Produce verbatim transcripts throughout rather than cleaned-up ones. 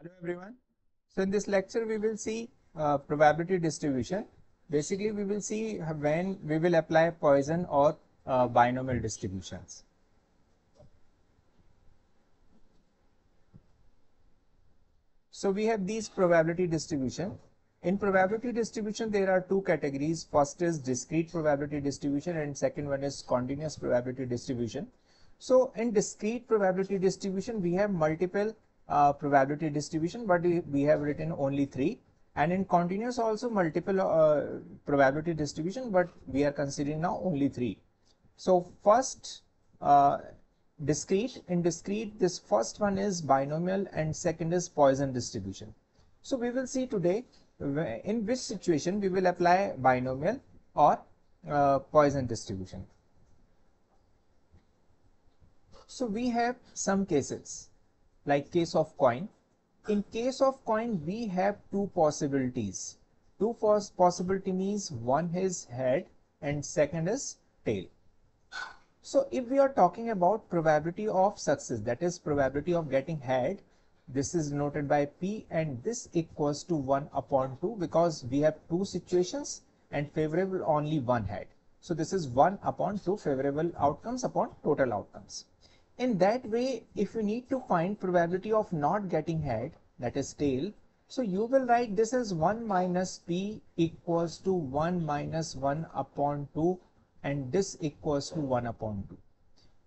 Hello everyone. So in this lecture we will see uh, probability distribution. Basically we will see when we will apply Poisson or uh, binomial distributions. So we have these probability distribution. In probability distribution there are two categories. First is discrete probability distribution and second one is continuous probability distribution. So in discrete probability distribution we have multiple Uh, probability distribution, but we, we have written only three, and in continuous also multiple uh, probability distribution, but we are considering now only three. So first uh, discrete, in discrete this first one is binomial and second is Poisson distribution. So we will see today in which situation we will apply binomial or uh, Poisson distribution. So we have some cases. Like case of coin. In case of coin, we have two possibilities. Two first possibility means one is head and second is tail. So if we are talking about probability of success, that is probability of getting head, this is noted by P and this equals to one upon two because we have two situations and favorable only one head. So this is one upon two favorable outcomes upon total outcomes. In that way, if you need to find probability of not getting head, that is tail, so you will write this is one minus p equals to one minus one upon two and this equals to one upon two.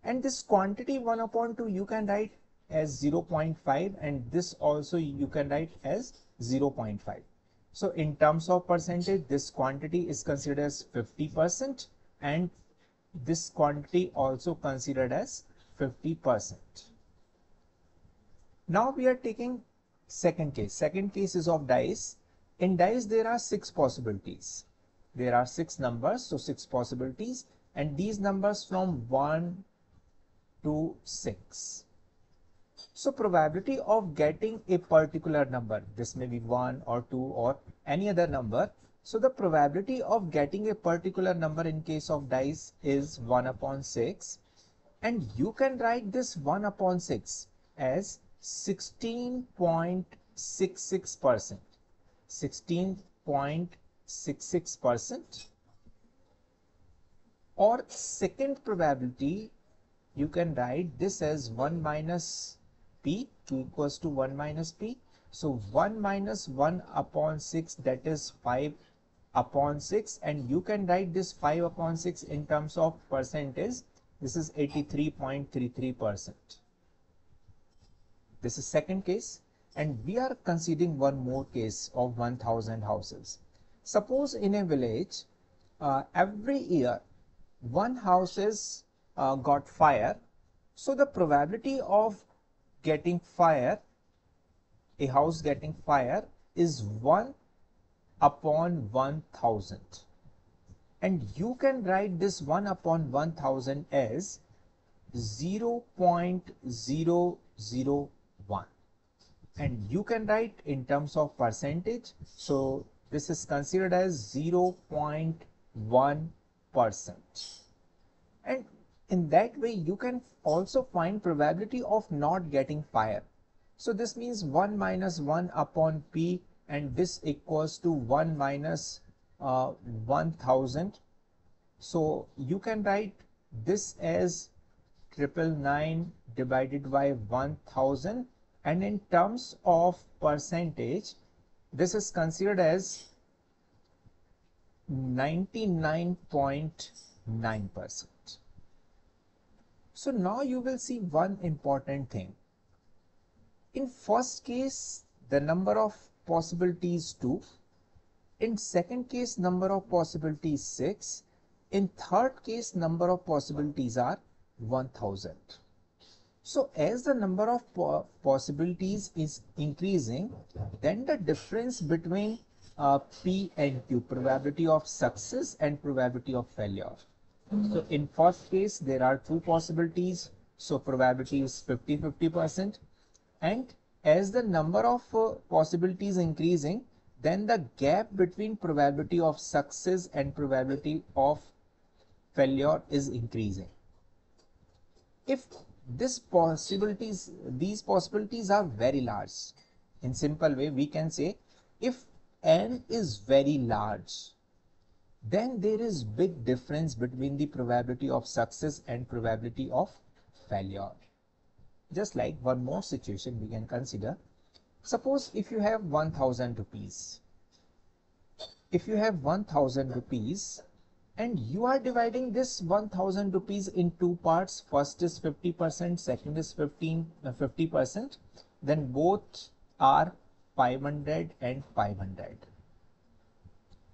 And this quantity one upon two you can write as zero point five and this also you can write as zero point five. So in terms of percentage, this quantity is considered as fifty percent and this quantity also considered as fifty percent. Now we are taking second case. Second case is of dice. In dice there are six possibilities. There are six numbers, so six possibilities, and these numbers from one to six. So probability of getting a particular number, this may be one or two or any other number. So the probability of getting a particular number in case of dice is one upon six. And you can write this one upon six as sixteen point six six percent. sixteen point six six percent. Or second probability, you can write this as one minus p equals to one minus p. So one minus one upon six, that is five upon six. And you can write this five upon six in terms of percentage. This is eighty-three point three three percent. This is second case, and we are considering one more case of one thousand houses. Suppose in a village, uh, every year one house is uh, got fire. So the probability of getting fire, a house getting fire, is one upon one thousand. And you can write this one upon one thousand as zero point zero zero one. And you can write in terms of percentage. So this is considered as zero point one percent. And in that way, you can also find probability of not getting fire. So this means one minus one upon p and this equals to one minus one thousand. So you can write this as triple nine divided by one thousand, and in terms of percentage this is considered as ninety-nine point nine percent. So now you will see one important thing. In first case the number of possibilities two. In second case, number of possibilities six. In third case, number of possibilities are one thousand. So as the number of po possibilities is increasing, then the difference between uh, P and Q, probability of success and probability of failure. So in first case, there are two possibilities. So probability is fifty fifty percent. And as the number of uh, possibilities increasing, then the gap between probability of success and probability of failure is increasing. If this possibilities, these possibilities are very large, In simple way, we can say if n is very large, then there is big difference between the probability of success and probability of failure. Just like one more situation we can consider. Suppose if you have one thousand rupees. If you have one thousand rupees and you are dividing this one thousand rupees in two parts, first is fifty percent, second is fifteen, uh, fifty percent, then both are five hundred and five hundred.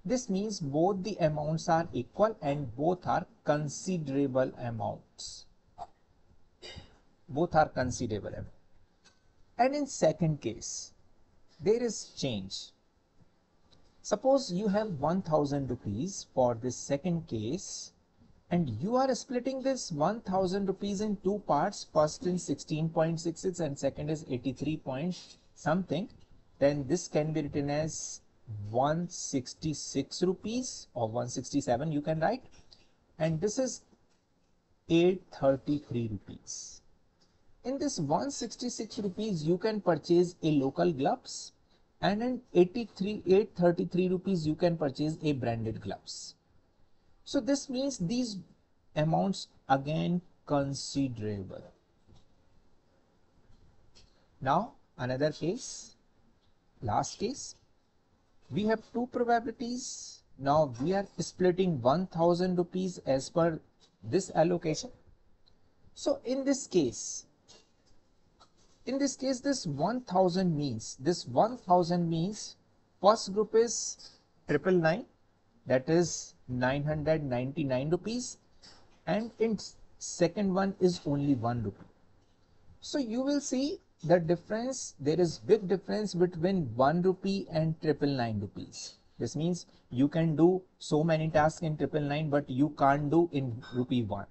This means both the amounts are equal and both are considerable amounts. Both are considerable amounts. And in second case, there is change. Suppose you have one thousand rupees for this second case and you are splitting this one thousand rupees in two parts, first in sixteen point six six and second is eighty-three point something, then this can be written as one hundred sixty-six rupees or one hundred sixty-seven you can write, and this is eight hundred thirty-three rupees. In this one hundred sixty-six rupees you can purchase a local gloves, and in eighty-three, eight hundred thirty-three rupees you can purchase a branded gloves. So this means these amounts again considerable. Now another case, last case, we have two probabilities. Now we are splitting one thousand rupees as per this allocation. So in this case, in this case this one thousand means, this one thousand means first group is triple nine, that is nine hundred ninety-nine rupees, and in second one is only one rupee. So you will see the difference, there is big difference between one rupee and triple nine rupees. This means you can do so many tasks in triple nine but you can't do in rupee one.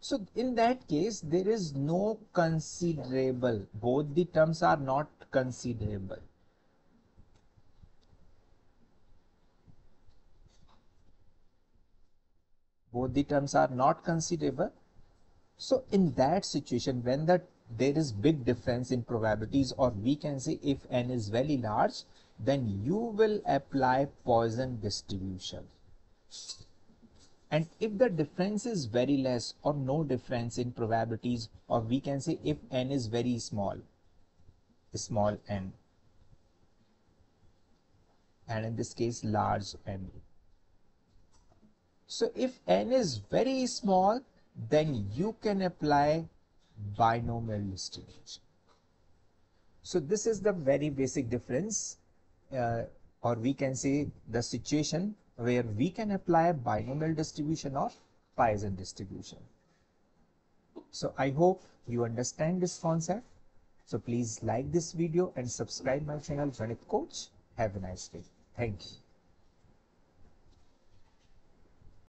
So in that case there is no considerable, both the terms are not considerable. Both the terms are not considerable. So in that situation, when the there is big difference in probabilities, or we can say if n is very large, then you will apply Poisson distribution. And if the difference is very less or no difference in probabilities, or we can say if n is very small, small n, and in this case large n. So if n is very small, then you can apply binomial distribution. So this is the very basic difference, uh, or we can say the situation where we can apply binomial distribution or Poisson distribution. So I hope you understand this concept. So please like this video and subscribe my channel Ganit Coach. Have a nice day. Thank you.